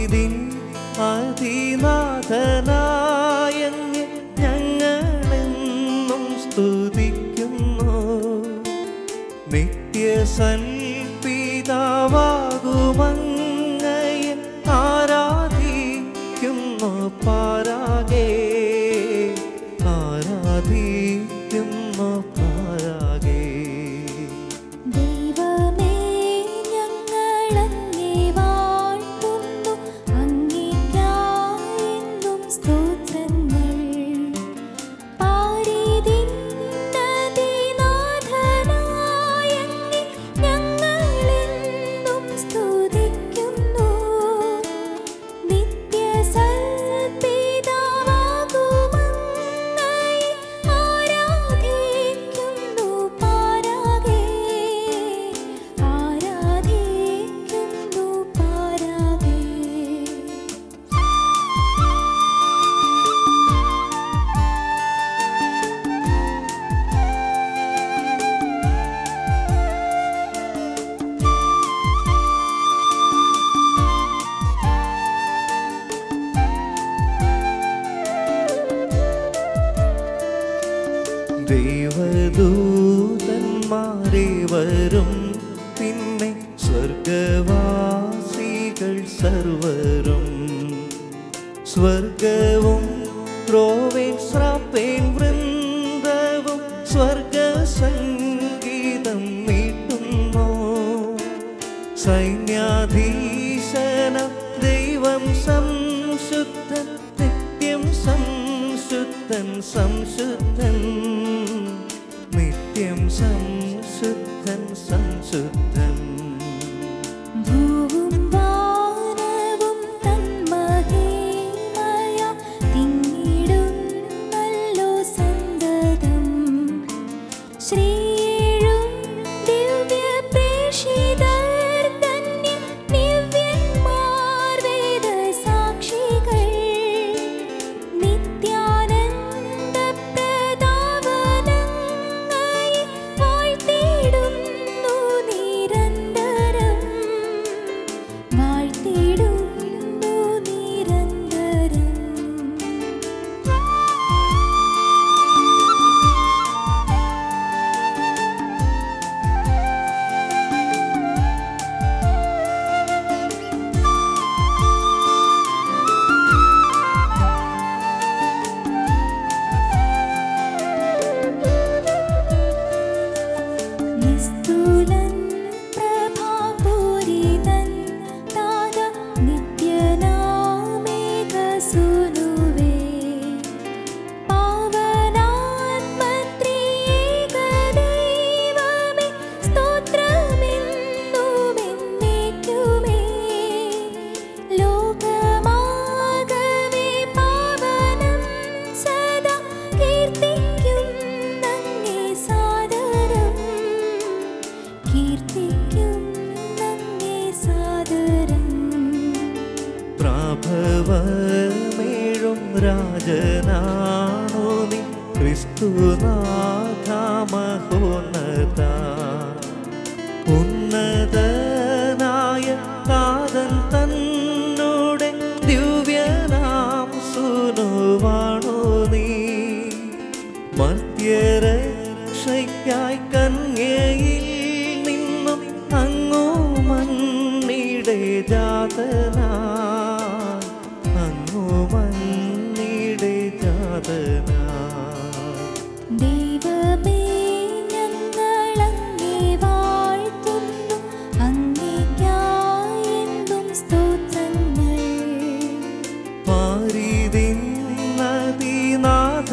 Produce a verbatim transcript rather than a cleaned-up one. ഇതിൻ അതിനാഥനായ ഞങ്ങളെന്നും സ്തുതിക്കുന്നു. നിത്യസൻ പിതാവാകുമങ്ങയെ ആരാധിക്കുന്നു പാരാഗേ, ആരാധിക്കുന്നു പാരാഗേ. ദൈവദൂതന്മാരെ വരും പിന്നെ സ്വർഗവാസികൾ സർവരും, സ്വർഗവും ത്രോവേൻ ശ്രാപ്പേൻ വൃന്ദവും സ്വർഗസംഗീതം മീട്ടുന്നു. സൈന്യാധീശന ദൈവം സംശുദ്ധൻ, നിത്യം സംശുദ്ധൻ സംശുദ്ധൻ, നിത്യം സംശുദ്ധൻ സംശുദ്ധൻ. ഭൂവും വാനവും തൻ മഹിമയ തിങ്ങിടുന്നല്ലോ സന്തതം, ശ്രീയേഴും ദിവ്യ പ്രേഷിതർ തന്നെ ദിവ്യന്മാർ വേദ സാക്ഷികൾ. പ്രാഭവമേഴും രാജനാണോ നീ, ക്രിസ്തുനാഥ മഹോന്നത ഉന്നത